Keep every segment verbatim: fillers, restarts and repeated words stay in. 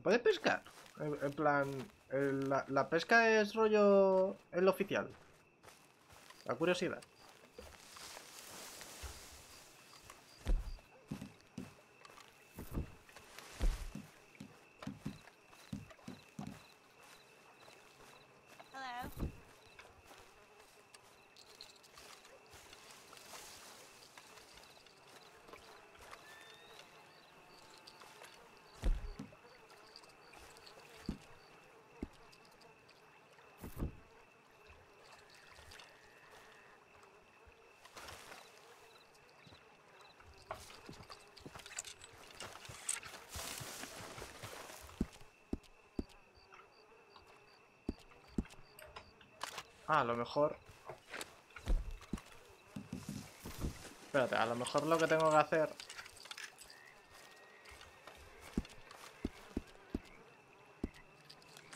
¿Se puede pescar? En, en plan, el, la, la pesca es rollo el oficial. La curiosidad. Ah, a lo mejor... Espérate, a lo mejor lo que tengo que hacer...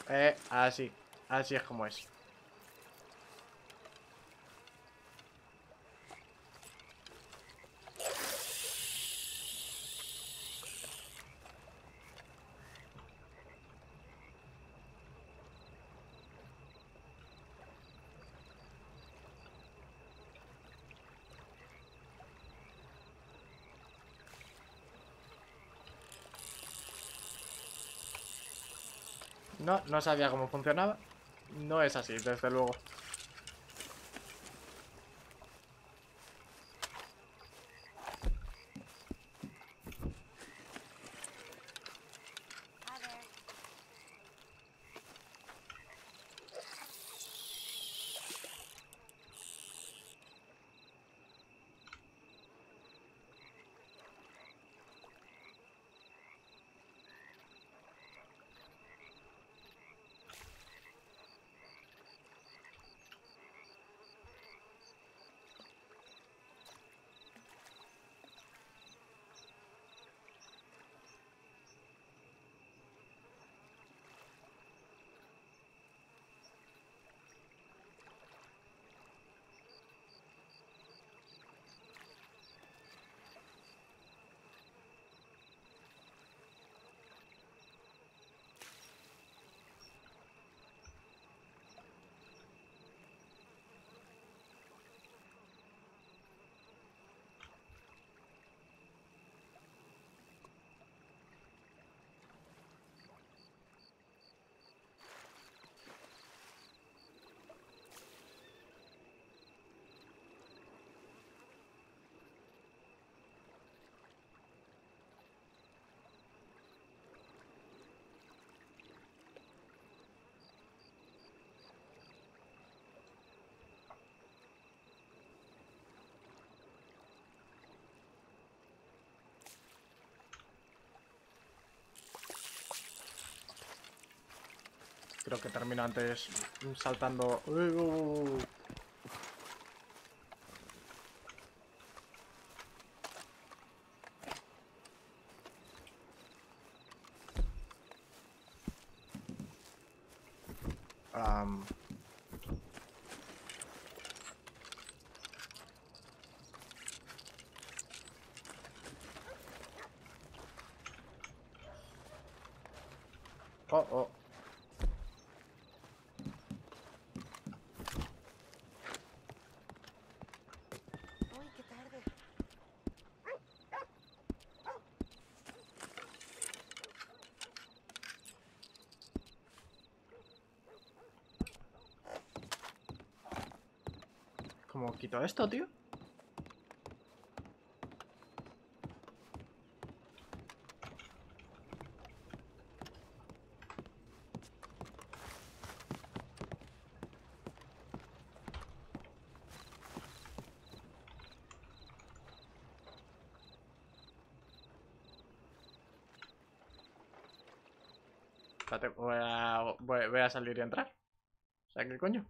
Eh, así. Así es como es. No, no sabía cómo funcionaba. No es así, desde luego. Creo que termino antes saltando... Uy, uy, uy. Um... Oh, oh. ¿Cómo quito esto, tío? Espérate, voy a, voy, voy a salir y entrar. O sea, ¿qué coño?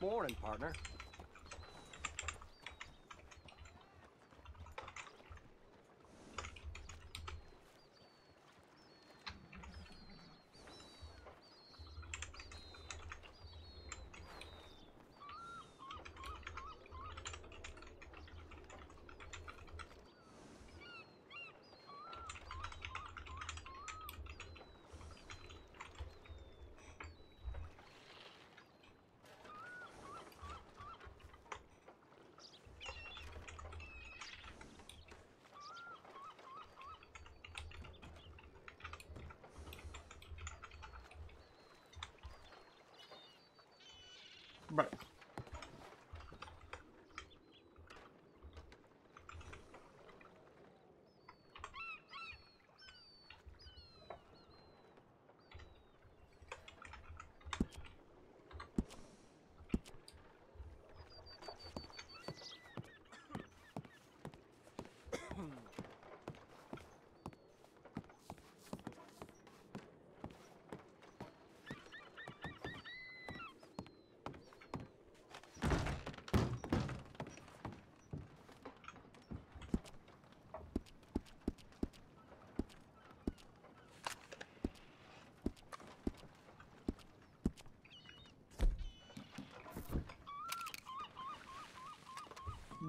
boring, partner. Right.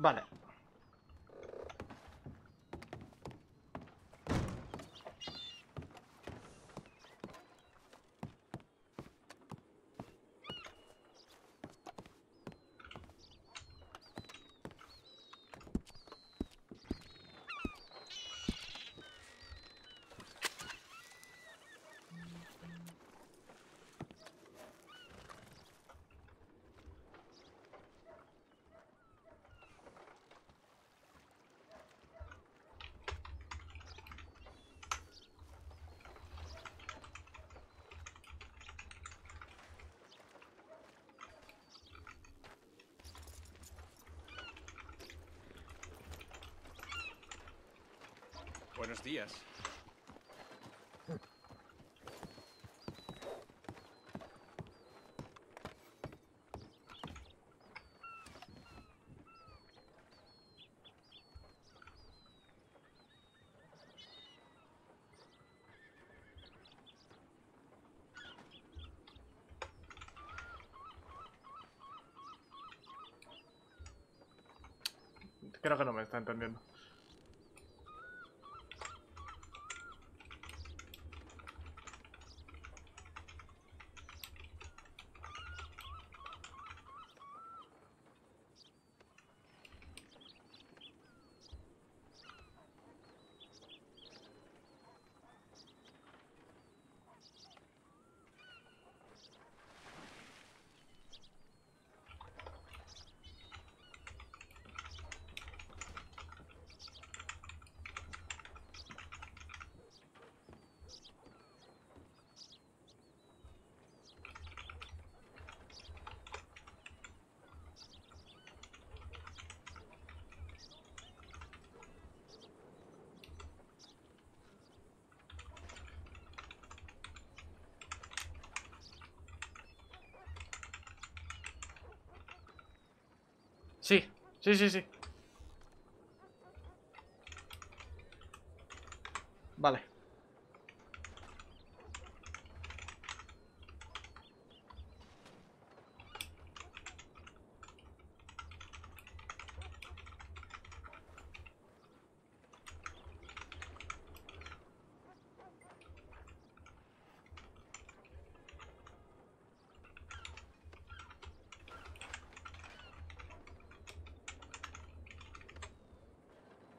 Vale. Buenos días. Creo que no me está entendiendo. Sí, sí, sí, sí. Vale.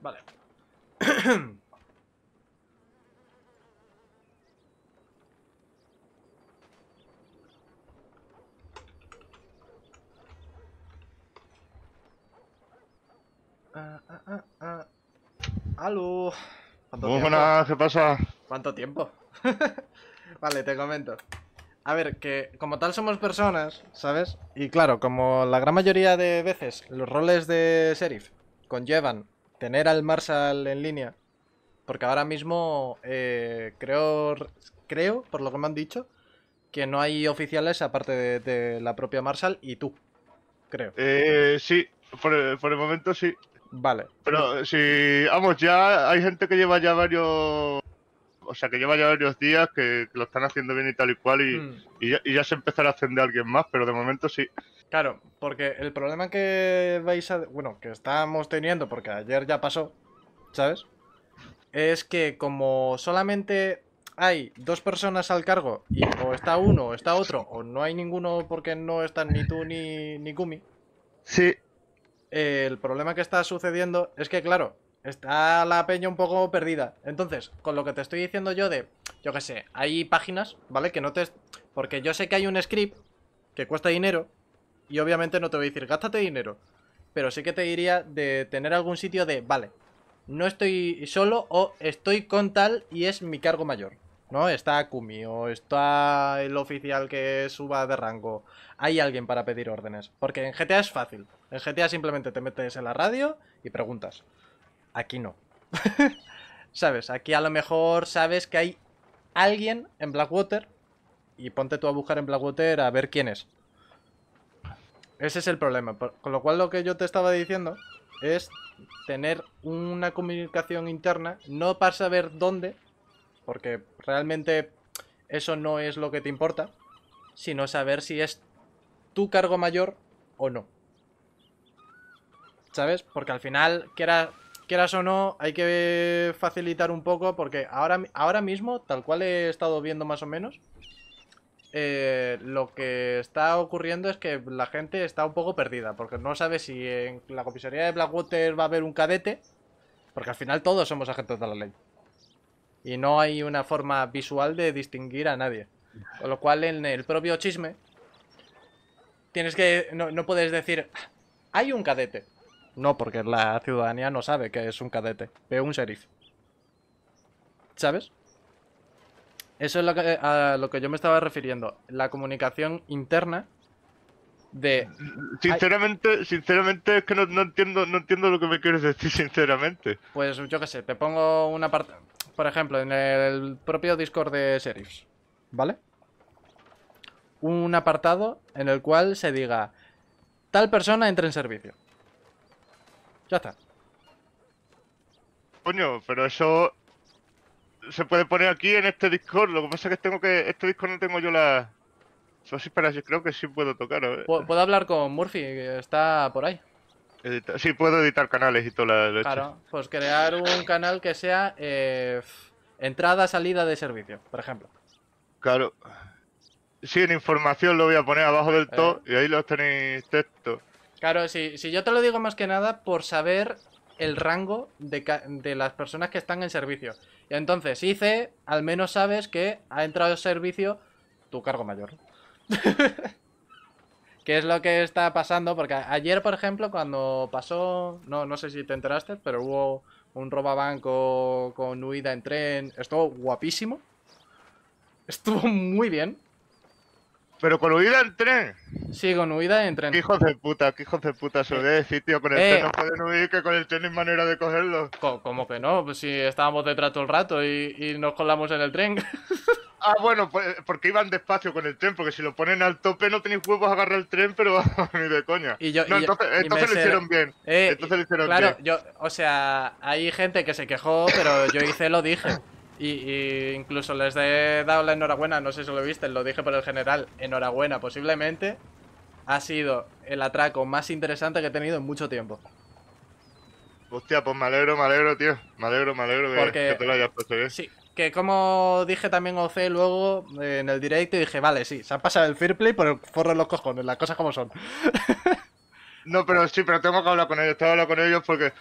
Vale. ah, ah, ah, ¡Aló! Muy buenas, ¿qué pasa? ¿Cuánto tiempo? Vale, te comento. A ver, que como tal somos personas, ¿sabes? Y claro, como la gran mayoría de veces los roles de sheriff conllevan tener al Marshal en línea, porque ahora mismo eh, creo, creo, por lo que me han dicho, que no hay oficiales aparte de, de la propia Marshal y tú, creo. Eh, sí, por el, por el momento sí. Vale. Pero si, vamos, ya hay gente que lleva ya varios... O sea, que lleva ya varios días que, que lo están haciendo bien y tal y cual y, mm. y, ya, y ya se empezará a ascender a alguien más, pero de momento sí. Claro, porque el problema que vais a... Bueno, que estamos teniendo, porque ayer ya pasó, ¿sabes? Es que como solamente hay dos personas al cargo y o está uno o está otro, o no hay ninguno porque no están ni tú ni, ni Gumi. Sí. Eh, el problema que está sucediendo es que, claro, está la peña un poco perdida. Entonces, con lo que te estoy diciendo yo de... Yo qué sé, hay páginas, ¿vale? Que no te... Porque yo sé que hay un script que cuesta dinero y obviamente no te voy a decir, gástate dinero. Pero sí que te diría de tener algún sitio de, vale, no estoy solo o estoy con tal y es mi cargo mayor, ¿no? Está Akumi o está el oficial que suba de rango. Hay alguien para pedir órdenes. Porque en G T A es fácil. En G T A simplemente te metes en la radio y preguntas. Aquí no. ¿Sabes? Aquí a lo mejor sabes que hay alguien en Blackwater y ponte tú a buscar en Blackwater a ver quién es. Ese es el problema. Con lo cual lo que yo te estaba diciendo es tener una comunicación interna, no para saber dónde, porque realmente eso no es lo que te importa, sino saber si es tu cargo mayor o no. ¿Sabes? Porque al final, quieras... Quieras o no, hay que facilitar un poco porque ahora, ahora mismo, tal cual he estado viendo más o menos, eh, lo que está ocurriendo es que la gente está un poco perdida porque no sabe si en la comisaría de Blackwater va a haber un cadete, porque al final todos somos agentes de la ley y no hay una forma visual de distinguir a nadie. Con lo cual, en el propio chisme, tienes que no, no puedes decir, hay un cadete. No, porque la ciudadanía no sabe que es un cadete, es un sheriff. ¿Sabes? Eso es lo que, a lo que yo me estaba refiriendo. La comunicación interna de... Sinceramente, sinceramente es que no, no entiendo, no entiendo lo que me quieres decir, sinceramente. Pues yo qué sé, te pongo una parte... Por ejemplo, en el propio Discord de sheriffs, ¿vale? Un apartado en el cual se diga, tal persona entra en servicio. Ya está. Coño, pero eso se puede poner aquí en este Discord. Lo que pasa es que tengo que... Este Discord no tengo yo la... Eso sí, para yo creo que sí puedo tocar. Puedo hablar con Murphy, que está por ahí. Edita... Sí, puedo editar canales y toda la... Claro, hecho. Pues crear un canal que sea eh, entrada, salida de servicio, por ejemplo. Claro. Sí, en información lo voy a poner abajo del eh... todo y ahí los tenéis texto. Claro, si, si yo te lo digo más que nada por saber el rango de, de las personas que están en servicio. Y entonces, I C, al menos sabes que ha entrado en servicio tu cargo mayor. Que es lo que está pasando, porque ayer, por ejemplo, cuando pasó... No, no sé si te enteraste, pero hubo un robabanco con huida en tren. Estuvo guapísimo. Estuvo muy bien. Pero con huida en tren. Sí, con huida en tren. Qué hijos de puta, qué hijos de puta. Se lo voy a decir, tío. Con el eh. tren no pueden huir, que con el tren no hay manera de cogerlo. Co ¿Cómo que no? Pues si estábamos detrás todo el rato y, y nos colamos en el tren. Ah, bueno, pues, porque iban despacio con el tren. Porque si lo ponen al tope no tenéis huevos a agarrar el tren, pero ni de coña. Y yo, no, y entonces, yo, entonces, y lo, hicieron bien. Eh, entonces y, lo hicieron claro, bien. Claro, yo, o sea, hay gente que se quejó, pero yo hice, lo dije. Y, y incluso les he dado la enhorabuena, no sé si lo viste, lo dije por el general, enhorabuena, posiblemente ha sido el atraco más interesante que he tenido en mucho tiempo. Hostia, pues me alegro, me alegro, tío, me alegro, me alegro que, que te lo hayas puesto bien. Sí, que como dije también O C luego eh, en el directo, dije, vale, sí, se ha pasado el fair play por el forro de los cojones, las cosas como son. No, pero sí, pero tengo que hablar con ellos, tengo que hablar con ellos porque...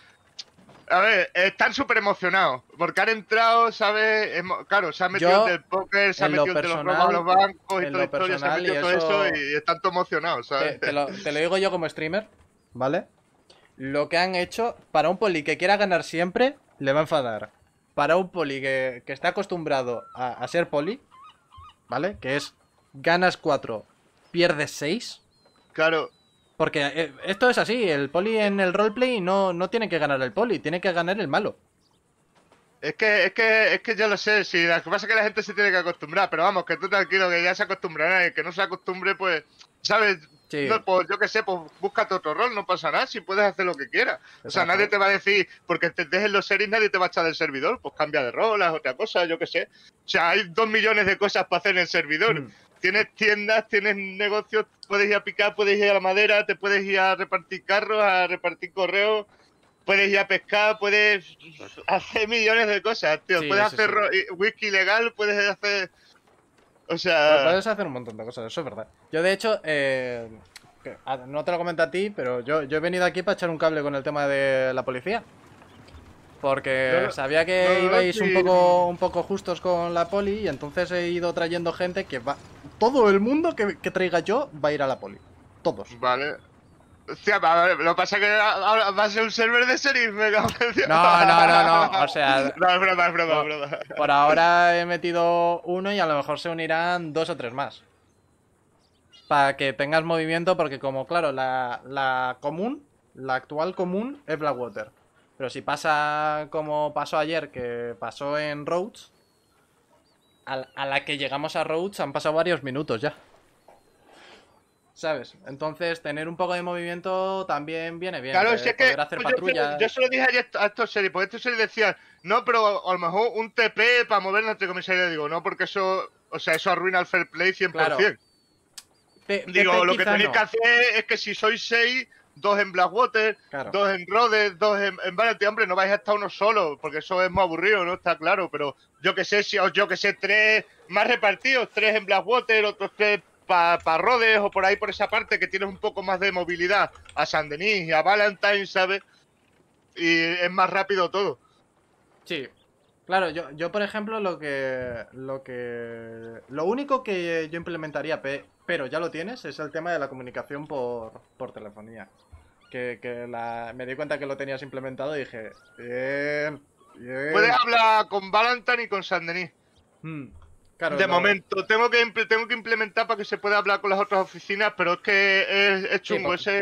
A ver, están súper emocionados, porque han entrado, ¿sabes? Claro, se han metido yo, del póker, se han metido de los robos a los bancos y toda historia, se han metido todo eso y están todos emocionados, ¿sabes? Te, te, lo, te lo digo yo como streamer, ¿vale? Lo que han hecho, para un poli que quiera ganar siempre, le va a enfadar. Para un poli que, que está acostumbrado a, a ser poli, ¿vale? Que es, ganas cuatro, pierdes seis. Claro. Porque esto es así, el poli en el roleplay no, no tiene que ganar el poli, tiene que ganar el malo. Es que, es que, es que yo lo sé, si lo que pasa es que la gente se tiene que acostumbrar, pero vamos, que tú tranquilo, que ya se acostumbrará, y que no se acostumbre, pues, ¿sabes? Sí. No, pues yo que sé, pues búscate otro rol, no pasa nada, si puedes hacer lo que quieras. Exacto. O sea, nadie te va a decir, porque te dejes los series, nadie te va a echar del servidor, pues cambia de rol, haz otra cosa, yo que sé. O sea, hay dos millones de cosas para hacer en el servidor. Mm. Tienes tiendas, tienes negocios, puedes ir a picar, puedes ir a la madera, te puedes ir a repartir carros, a repartir correos, puedes ir a pescar, puedes hacer millones de cosas, tío. Sí, puedes hacer sí. whisky legal, puedes hacer... O sea... Puedes hacer un montón de cosas, eso es verdad. Yo, de hecho, eh, no te lo comento a ti, pero yo, yo he venido aquí para echar un cable con el tema de la policía. Porque no, sabía que no, ibais sí. un, poco, un poco justos con la poli y entonces he ido trayendo gente que va... Todo el mundo que, que traiga yo va a ir a la poli. Todos. Vale. Hostia, lo que pasa es que ahora va a ser un server de series, me cago en Dios. No, no, no, no, o sea... No, es broma, es broma, no. es broma. Por ahora he metido uno y a lo mejor se unirán dos o tres más. Para que tengas movimiento, porque como, claro, la, la común, la actual común es Blackwater. Pero si pasa como pasó ayer, que pasó en Rhodes, a, a la que llegamos a Rhodes han pasado varios minutos ya. ¿Sabes? Entonces, tener un poco de movimiento también viene bien. Claro, si es que hacer patrullas. Yo, yo se lo dije ayer a estos series, porque estos series decían, no, pero a lo mejor un T P para movernos entre comisaría. Digo, no, porque eso, o sea, eso arruina el fair play cien por ciento. Claro. Te, Digo, te, te, lo que tenéis no. que hacer es que si sois seis, dos en Blackwater, claro. dos en Rhodes, dos en, en Vanity, hombre, no vais a estar uno solo, porque eso es muy aburrido, ¿no? Está claro, pero yo que sé, si yo que sé, tres más repartidos, tres en Blackwater, otros tres para pa Rhodes o por ahí por esa parte que tienes un poco más de movilidad a Saint Denis y a Valentine, ¿sabes? Y es más rápido todo. Sí, claro, yo, yo por ejemplo lo que, lo que... Lo único que yo implementaría, pero ya lo tienes, es el tema de la comunicación por, por telefonía. Que, que la, me di cuenta que lo tenías implementado y dije... Bien, bien. Puedes hablar con Valentine y con Saint Denis. Hmm. Claro, de no. momento, tengo que, tengo que implementar para que se pueda hablar con las otras oficinas, pero es que es, es chungo, sí, ese